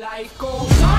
Life goes on.